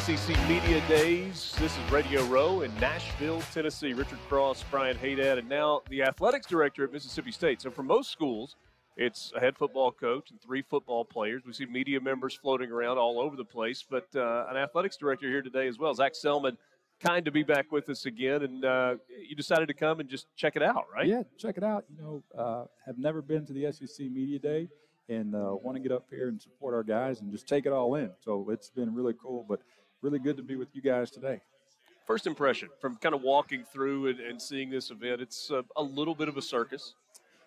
SEC Media Days. This is Radio Row in Nashville, Tennessee. Richard Cross, Brian Haydad, and now the athletics director at Mississippi State. So for most schools, it's a head football coach and three football players. We see media members floating around all over the place, but an athletics director here today as well. Zac Selmon, kind to be back with us again, and you decided to come and just check it out, right? Yeah, check it out. You know, have never been to the SEC Media Day, and want to get up here and support our guys and just take it all in. So it's been really cool, but really good to be with you guys today. First impression from kind of walking through and seeing this event, it's a little bit of a circus.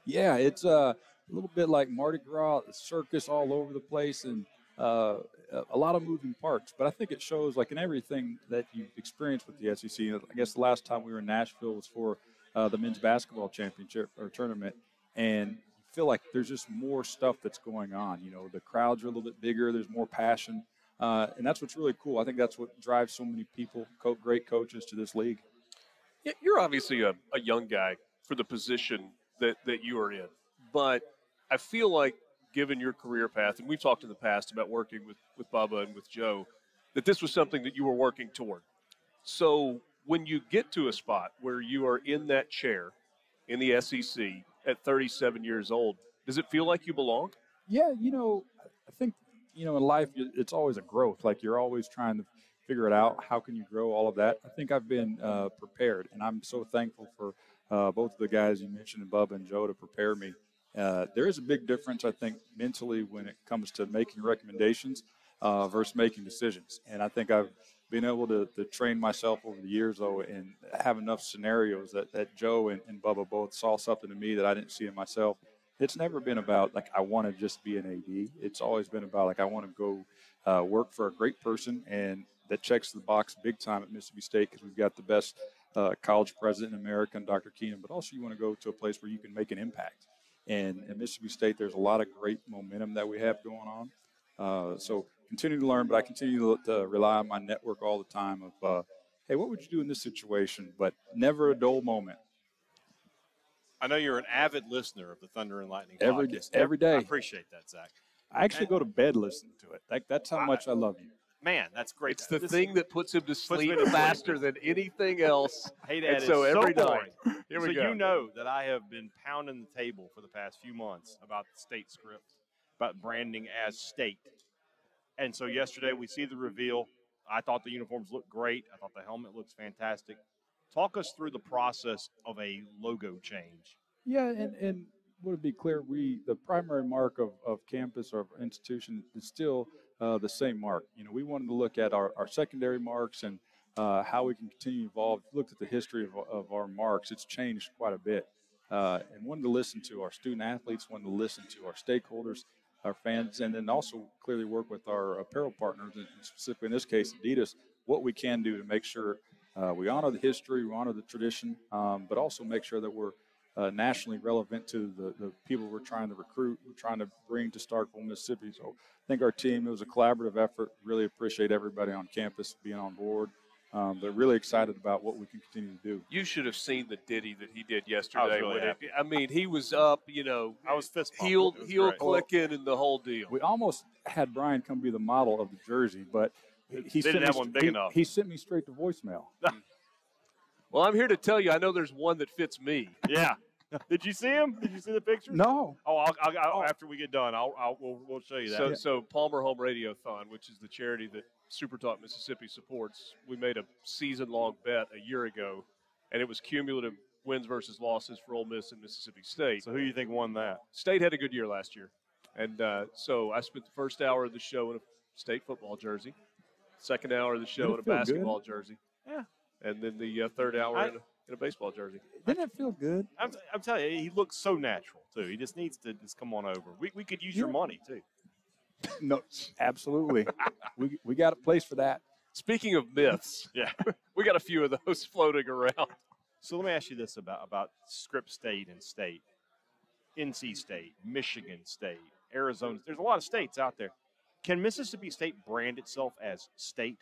Yeah, it's a little bit like Mardi Gras, circus all over the place, and a lot of moving parts. But I think it shows, like in everything that you've experienced with the SEC, I guess the last time we were in Nashville was for the men's basketball championship or tournament, and feel like there's just more stuff that's going on. You know, the crowds are a little bit bigger, there's more passion, and that's what's really cool. I think that's what drives so many people, great coaches, to this league. Yeah, you're obviously a young guy for the position that you are in, but I feel like, given your career path, and we've talked in the past about working with Bubba and with Joe, that this was something that you were working toward. So when you get to a spot where you are in that chair in the SEC at 37 years old, does it feel like you belong? Yeah, you know, I think, you know, in life, it's always a growth. Like, you're always trying to figure it out. How can you grow, all of that? I think I've been prepared, and I'm so thankful for both of the guys you mentioned, Bubba and Joe, to prepare me. There is a big difference, I think, mentally when it comes to making recommendations versus making decisions. And I think I've been able to train myself over the years, though, and have enough scenarios that Joe and Bubba both saw something in me that I didn't see in myself. It's never been about, like, I want to just be an AD. It's always been about, like, I want to go work for a great person, and that checks the box big time at Mississippi State, because we've got the best college president in America, and Dr. Keenum, but also you want to go to a place where you can make an impact. And at Mississippi State, there's a lot of great momentum that we have going on. So continue to learn, but I continue to rely on my network all the time of, hey, what would you do in this situation? But never a dull moment. I know you're an avid listener of the Thunder and Lightning podcast. Every day. I appreciate that, Zac. I actually go to bed listening to it. That's how much I love you. Man, that's great. It's the thing that puts him to sleep faster than anything else. Hey, Dad, so every night. Here we go. So you know that I have been pounding the table for the past few months about the state script, about branding as state. And so yesterday we see the reveal. I thought the uniforms looked great. I thought the helmet looks fantastic. Talk us through the process of a logo change. Yeah, and would it be clear, the primary mark of campus or of institution is still the same mark. You know, we wanted to look at our secondary marks and how we can continue to evolve. Looked at the history of our marks. It's changed quite a bit. And wanted to listen to our student athletes, wanted to listen to our stakeholders, our fans, and then also clearly work with our apparel partners, and specifically in this case, Adidas, what we can do to make sure we honor the history, we honor the tradition, but also make sure that we're nationally relevant to the people we're trying to recruit, we're trying to bring to Starkville, Mississippi. So I think our team, it was a collaborative effort. Really appreciate everybody on campus being on board. They're really excited about what we can continue to do. You should have seen the ditty that he did yesterday. I mean, he was up, you know. I was fist pumping. Heel clicking and the whole deal. We almost had Brian come be the model of the jersey, but he didn't have one big enough. He sent me straight to voicemail. Well, I'm here to tell you, I know there's one that fits me. Yeah. Did you see him? Did you see the picture? No. Oh, after we get done, we'll show you that. So Palmer Home Radiothon, which is the charity that SuperTalk Mississippi supports, we made a season-long bet a year ago, and it was cumulative wins versus losses for Ole Miss and Mississippi State. So who do you think won that? State had a good year last year, and so I spent the first hour of the show in a State football jersey, second hour of the show in a basketball jersey, yeah, and then the third hour in a baseball jersey. Didn't it feel good? I'm telling you, he looks so natural, too. He just needs to just come on over. We could use your money, too. No, absolutely. we got a place for that. Speaking of myths, yeah, we got a few of those floating around. So let me ask you this about Script State and State, NC State, Michigan State, Arizona. There's a lot of states out there. Can Mississippi State brand itself as state?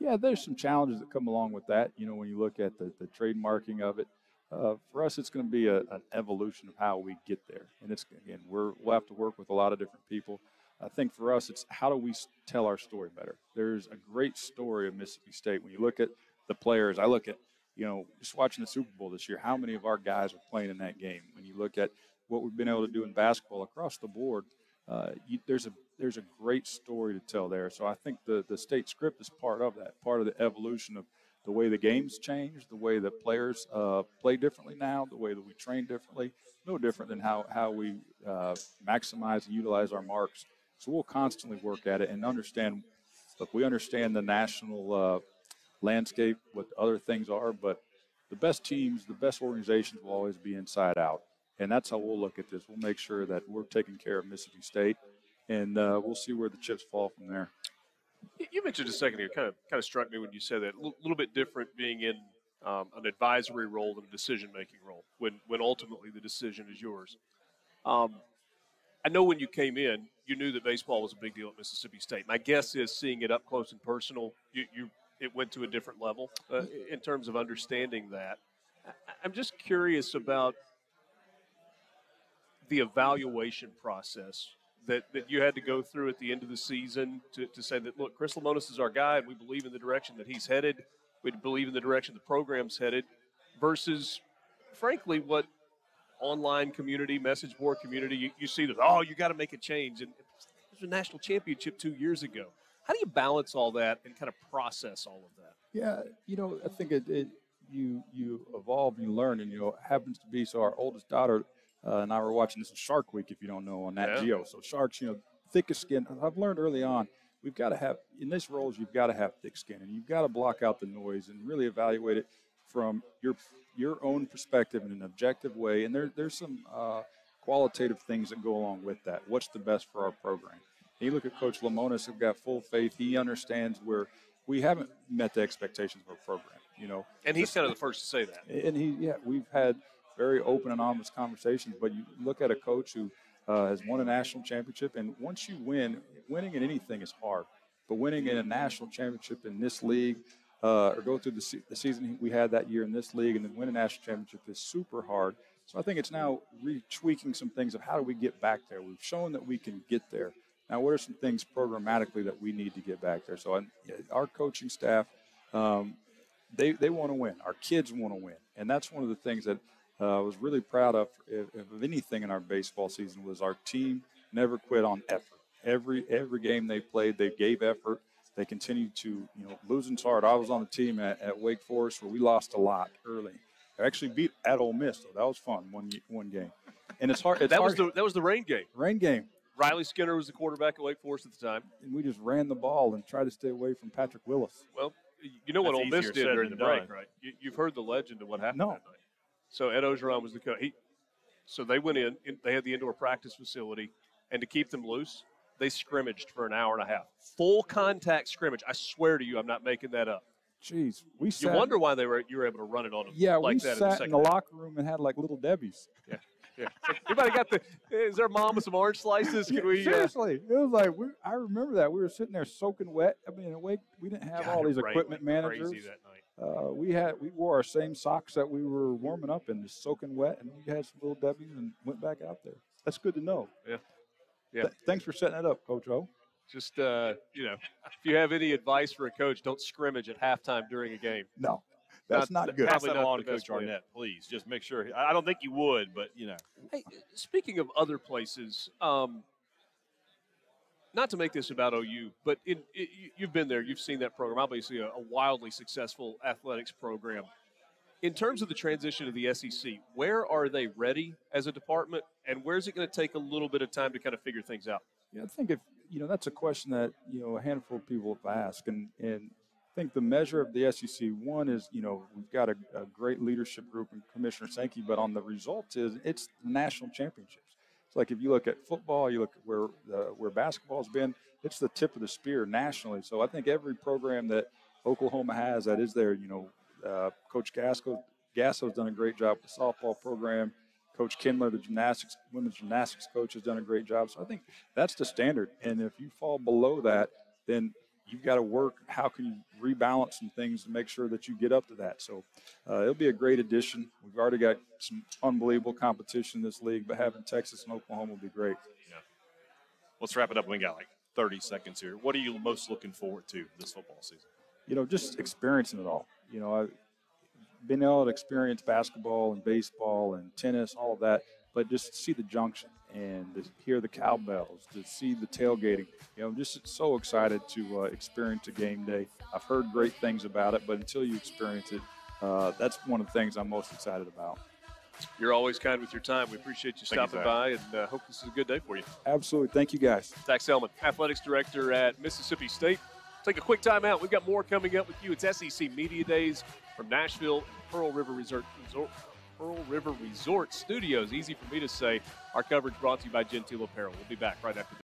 Yeah, there's some challenges that come along with that. You know, when you look at the trademarking of it, for us, it's going to be an evolution of how we get there. And it's, again, we'll have to work with a lot of different people. I think for us, it's how do we tell our story better? There's a great story of Mississippi State. When you look at the players, I look at, you know, just watching the Super Bowl this year, how many of our guys are playing in that game? When you look at what we've been able to do in basketball across the board, there's a great story to tell there. So I think the state script is part of that, part of the evolution of the way the game's changed, the way the players play differently now, the way that we train differently, no different than how we maximize and utilize our marks. So we'll constantly work at it and understand, look, we understand the national landscape, what other things are, but the best teams, the best organizations will always be inside out. And that's how we'll look at this. We'll make sure that we're taking care of Mississippi State, and we'll see where the chips fall from there. You mentioned a second ago, kind of struck me when you said that, a little bit different being in an advisory role than a decision-making role, when ultimately the decision is yours. I know when you came in, you knew that baseball was a big deal at Mississippi State. My guess is seeing it up close and personal, it went to a different level in terms of understanding that. I'm just curious about the evaluation process that you had to go through at the end of the season to say that, look, Chris Lemonis is our guy, and we believe in the direction that he's headed. We believe in the direction the program's headed versus, frankly, what online community, message board community, you see that, oh, you got to make a change. And there's a national championship 2 years ago. How do you balance all that and kind of process all of that? Yeah, you know, I think you evolve, you learn, and, you know, it happens to be, so our oldest daughter and I were watching this in Shark Week, if you don't know, on Nat Geo. So sharks, you know, thickest skin. I've learned early on, we've got to have, in these roles, you've got to have thick skin, and you've got to block out the noise and really evaluate it from your own perspective in an objective way. And there's some qualitative things that go along with that. What's the best for our program? And you look at Coach Lemonis, I've got full faith. He understands where we haven't met the expectations of our program, you know. And he's kind of the first to say that. And we've had very open and honest conversations, but you look at a coach who has won a national championship, and once you win, winning in anything is hard, but winning in a national championship in this league or go through the season we had that year in this league and then win a national championship is super hard. So I think it's now retweaking some things of how do we get back there. We've shown that we can get there. Now, what are some things programmatically that we need to get back there? So our coaching staff, they want to win. Our kids want to win, and that's one of the things that I was really proud of, if anything, in our baseball season was our team never quit on effort. Every game they played, they gave effort. They continued to, you know, losing's hard. I was on the team at Wake Forest where we lost a lot early. I actually beat at Ole Miss, so that was fun, one game. And it's hard. That was the rain game. Rain game. Riley Skinner was the quarterback at Wake Forest at the time. And we just ran the ball and tried to stay away from Patrick Willis. Well, you know what Ole Miss did during the break, right? You've heard the legend of what happened that night. So Ed Ogeron was the coach. So they went in, they had the indoor practice facility, and to keep them loose, they scrimmaged for an hour and a half. Full contact scrimmage. I swear to you, I'm not making that up. Jeez. You wonder why you were able to run it on them like that in the second half. Yeah, we sat in the locker room and had like little Debbie's. Yeah. Yeah. Everybody got is there mom with some orange slices? Can we, seriously. It was like, I remember that. We were sitting there soaking wet. I mean, awake. We didn't have all these equipment managers. Crazy that night. We wore our same socks that we were warming up in, just soaking wet, and we had some little Debbie's and went back out there. That's good to know. Yeah. Thanks for setting that up, Coach O. Just, you know, if you have any advice for a coach, don't scrimmage at halftime during a game. No. That's not good. Pass that along to Coach Arnett, please. Just make sure. I don't think you would, but, you know. Hey, speaking of other places, not to make this about OU, but you've been there. You've seen that program. Obviously, a wildly successful athletics program. In terms of the transition to the SEC, where are they ready as a department, and where is it going to take a little bit of time to kind of figure things out? Yeah, I think that's a question that, you know, a handful of people have asked, and I think the measure of the SEC, one is, you know, we've got a great leadership group in Commissioner Sankey, but on the result is it's national championships. It's like if you look at football, you look at where basketball's been, it's the tip of the spear nationally. So I think every program that Oklahoma has that is there, you know, Coach Gasso's done a great job with the softball program. Coach Kinler, the women's gymnastics coach, has done a great job. So I think that's the standard. And if you fall below that, then you've got to work. How can you rebalance some things to make sure that you get up to that? So it'll be a great addition. We've already got some unbelievable competition in this league, but having Texas and Oklahoma will be great. Yeah. Let's wrap it up. We got like 30 seconds here. What are you most looking forward to this football season? You know, just experiencing it all. You know, I've been able to experience basketball and baseball and tennis, all of that, but just see the junction and to hear the cowbells, to see the tailgating. You know, I'm just so excited to experience a game day. I've heard great things about it, but until you experience it, that's one of the things I'm most excited about. You're always kind with your time. We appreciate you stopping by, and hope this is a good day for you. Absolutely. Thank you, guys. Zac Selmon, Athletics Director at Mississippi State. Take a quick time out. We've got more coming up with you. It's SEC Media Days from Nashville and Pearl River Resort Studios. Easy for me to say. Our coverage brought to you by Gentile Apparel. We'll be back right after this.